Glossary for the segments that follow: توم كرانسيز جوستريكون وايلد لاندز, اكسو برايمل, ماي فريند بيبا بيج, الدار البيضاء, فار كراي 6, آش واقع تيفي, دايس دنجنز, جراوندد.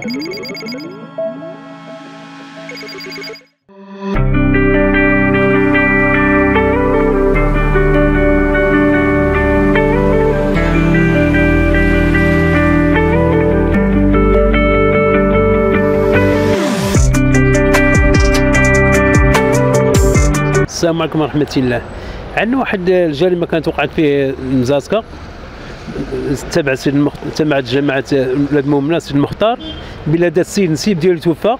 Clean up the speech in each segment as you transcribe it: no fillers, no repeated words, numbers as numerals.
السلام عليكم ورحمة الله. عندنا واحد الجريمة كانت وقعت فيه مزازكا تبع جماعة ولاد مؤمنة سيد المختار بلادات السيد نسيب ديالو توفى.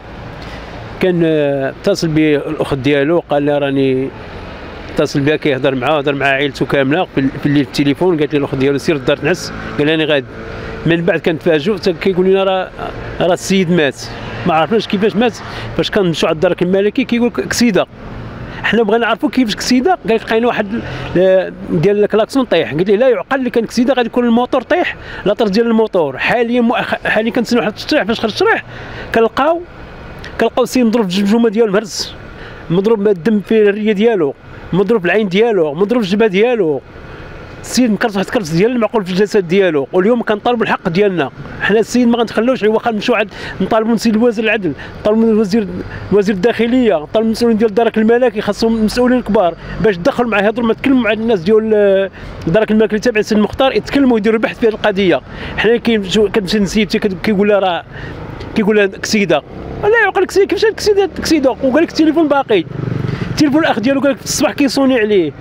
كان اتصل به الأخ ديالو قال لي راني اتصل بها كيهضر معاه هضر مع عائلته كاملة في الليل في التليفون. قالت لي الأخ ديالو سير للدار تنعس، قال لي راني غادي. من بعد كنتفاجئوا كيقول لنا راه السيد مات، ما عرفناش كيفاش مات. فاش كنمشيو على الدرك الملكي كيقول لك كسيدة. حنا بغينا نعرفوا كيفاش كسيده. قال لك لقينا واحد ديال الكلاكسون طيح. قلت له لا يعقل اللي كان كسيده غادي يكون الموتور طيح، لاطر ديال الموتور. حاليا كنتسناو واحد التشريح. فاش خرج التشريح كنلقاو السيد مضروب في الجمجمه ديالو، مهرس، مضروب الدم في الريه ديالو، مضروب العين ديالو، مضروب الجبهه ديالو. السيد مكرس واحد الكرس ديال المعقول في الجسد ديالو. واليوم كنطالبوا الحق ديالنا حنا. السيد ما غنتخلوش عوا غنمشيو نطالبوا السيد وزير العدل، نطالبوا وزير الداخليه، نطالبوا المسؤولين ديال الدرك الملكي، خاصهم المسؤولين الكبار باش تدخلوا معاه، يهضروا مع يتكلموا مع الناس ديال الدرك الملكي اللي تابع السيد المختار، يتكلموا يديروا البحث في هذه القضيه. حنا كنمشي للسيد كيقول لها راه كيقول لها كسيده. لا يعقل كسيده، كيفاش كسيده؟ وقال لك التليفون باقي، التليفون الاخ ديالو قال لك في الصباح كيصوني عليه،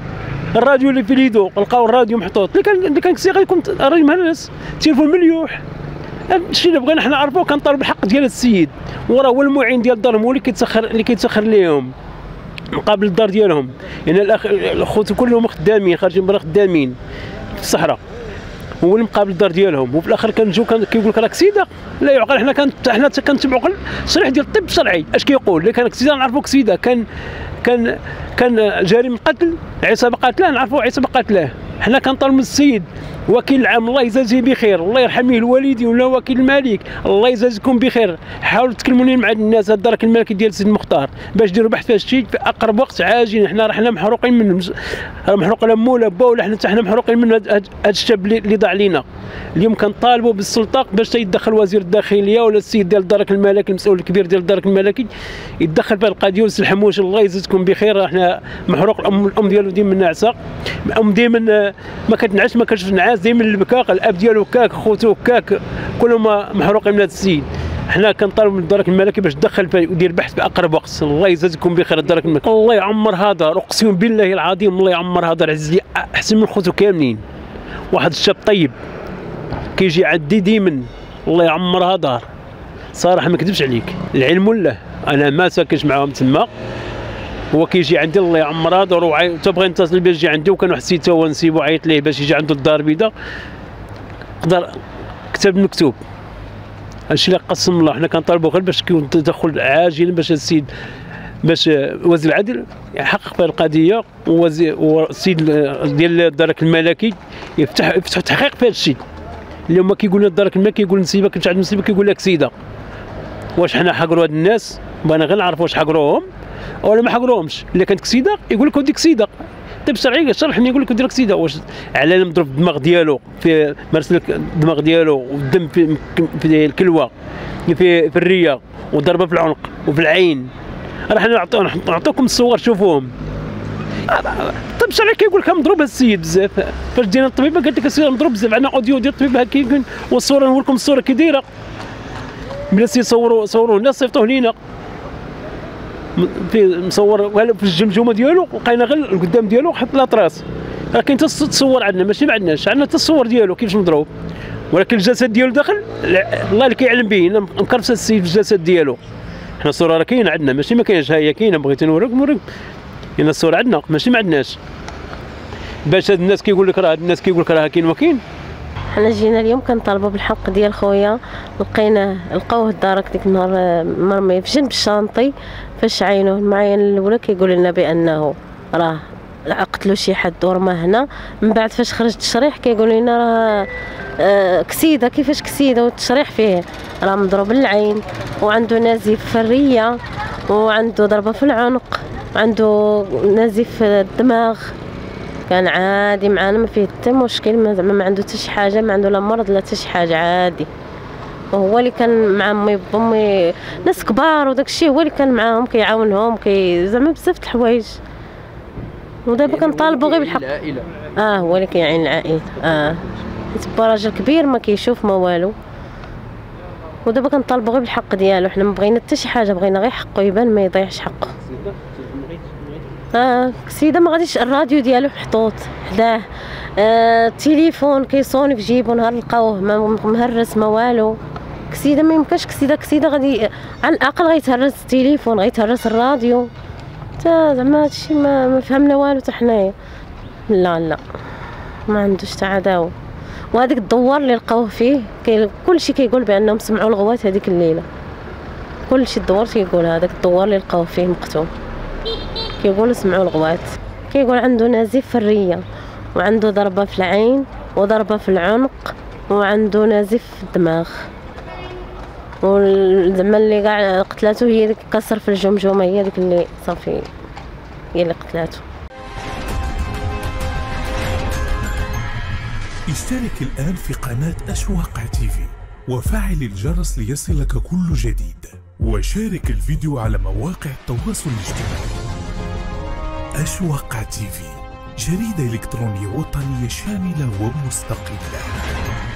الراديو اللي في ليدو لقاو الراديو محطوط، اللي كان كسي غيكون الراجل مهلس، التليفون مليوح. الشيء اللي بغينا حنا نعرفوه كنطالب الحق ديال السيد، وراه هو المعين ديال الدار، هو اللي كيتسخر ليهم مقابل الدار ديالهم. يعني الخوت كلهم خدامين خارجين برا، خدامين في الصحراء، هو اللي مقابل الدار ديالهم. وفي الاخر كنجيو كيقول لك راه كسيده. لا يعقل. حنا كنتبعوا التصريح ديال الطب الشرعي اش كيقول. اللي كان كسيده نعرفوا كسيده، كان جريمه قتل، عصابه قاتله نعرفوا عصابه قاتله. حنا كنطالبوا السيد وكيل العام الله يجازيه بخير، الله يرحم الوالدين ولا وكيل الملك، الله يجازيكم بخير. حاولوا تكلموني مع الناس الدرك الملكي ديال السيد المختار باش ديروا بحث في هذا الشيء في اقرب وقت عاجل. حنا محروقين من محروق لا مو لا با ولا حنا محروقين من هذا الشاب اللي ضاع لينا. اليوم كنطالبوا بالسلطه باش يتدخل وزير الداخليه ولا السيد ديال الدرك الملكي، المسؤول الكبير ديال الدرك الملكي، يتدخل في هذه القضيه ويسلم حموش. الله يجازيكم بخير. حنا محروق. الام ديالو ديما ناعسه، الام ديما ما كتنعس، ما كتشوف نعاس، دايما البكاق، الاب ديالو هكاك، خوتو هكاك، كلهم محروقين من هذا السيد. حنا كنطالبوا من الدرك الملكي باش تدخل ويدير بحث في اقرب وقت. الله يجازيكم بخير الدرك الملكي. الله يعمر هذا، اقسم بالله العظيم الله يعمر هذا. عزيز لي احسن من خوتو كاملين، واحد الشاب طيب كيجي عدي ديما. الله يعمرها دار صراحه، ما كذبش عليك، العلم لله، انا ما ساكنش معاهم تما، هو كيجي عندي الله يعمرها دار. حتى بغى يتصل بي يجي عندي. وكان واحد السيد تا هو نسيبو عيط ليه باش يجي عنده الدار البيضاء، قدر كتب مكتوب هادشي اللي قسم الله. حنا كنطالبو غير باش يكون تدخل عاجل باش السيد، باش وزير العدل يحقق في القضيه، والسيد ديال الدرك الملكي يفتح تحقيق في هادشي. اليوم ما كيقول لنا الدرك الملكي كيقول نسيبه، كنت عند نسيبه كيقول لك سيده. واش حنا حقروا هاد الناس؟ بغينا غير نعرف واش حقروهم ولا ما حقروهمش. الا كانت كسيده يقول لك وديك سيده، طب شرعي شرحني يقول لك وديك سيده. واش على مضروب الدماغ ديالو في مرسل الدماغ ديالو والدم في الكلوه في الريه، وضربه في العنق وفي العين. راه حنا نعطيكم الصور شوفوهم. طب شرعي كيقول لك مضروب السيد بزاف. فاش دينا الطبيبه قالت لك السيد مضروب بزاف، عندنا اوديو ديال الطبيبه كيقول، والصوره نوريكم الصوره كي دايره. بلا سي صوروا لنا، صيفطوه لينا في مصور في الجمجمه ديالو، لقينا غير القدام ديالو حط لاطراس. راه كاين حتى الصور عندنا، ماشي ما عندناش، عندنا حتى الصور ديالو كيفاش مضروب، ولكن الجسد ديالو داخل الله اللي كيعلم به. مكرفسه السيد في الجسد ديالو. حنا الصوره راه كاينه عندنا، ماشي ما كاينش. ها هي كاينه، بغيت نوريكم كاين الصورة عندنا، ماشي ما عندناش. باش هاد الناس كيقول لك راه، هاد الناس كيقول لك راه كاين وكاين. حنا جينا اليوم كنطالبوا بالحق ديال خويا. لقيناه لقاوه الدارك ديك النهار مرمي في جنب الشانطي. فاش عينوه المعين الاولى كيقول لنا بانه راه قتلوا شي حد ورماه هنا. من بعد فاش خرج التشريح كيقول لنا راه كسيده. كيفاش كسيده والتشريح فيه راه مضروب العين، وعنده نزيف في الريه، وعنده ضربه في العنق، عنده نزيف الدماغ. كان عادي معانا، ما فيه حتى مشكل، ما عنده حتى شي حاجه، ما عنده لا مرض لا حتى شي حاجه، عادي. هو اللي كان مع امي بامي، ناس كبار وداك الشيء هو اللي كان معاهم كيعاونهم زعما بزاف د الحوايج. ودابا كنطالبوا غير بالحق. هو اللي كيعين العائله. تبا راجل كبير ما كيشوف ما والو، ودابا كنطالبوا غير بالحق ديالو. حنا ما بغينا حتى شي حاجه، بغينا غير حقه يبان ما يضيعش حقه. السيده ما غاديش الراديو ديالو محطوط حداه، التليفون كيصوني في جيبو نهار لقاوه مهرس ما والو. السيده ما يمكنش، السيده غادي على الاقل غيتهرس التليفون، غيتهرس الراديو، حتى زعما هادشي ما فهمنا والو حتى حنايا. لا لا ما عندوش تعداو. وهذيك الدوار اللي لقاوه فيه كلشي كيقول بانهم سمعوا الغوات هذيك الليله، كلشي الدوار كيقول، هذاك الدوار اللي لقاوه فيه مقتول كيقولوا سمعوا الغوات. كيقول عنده نزيف في الريه، وعنده ضربه في العين وضربه في العنق، وعنده نزيف في الدماغ، والزعما اللي كاع قتلاته هي ديك الكسر في الجمجمه، هي ديك اللي صافي هي اللي قتلاته. اشترك الآن في قناة آش واقع تيفي وفعل الجرس ليصلك كل جديد، وشارك الفيديو على مواقع التواصل الاجتماعي. آش واقع تيفي، جريدة إلكترونية وطنية شاملة ومستقلة.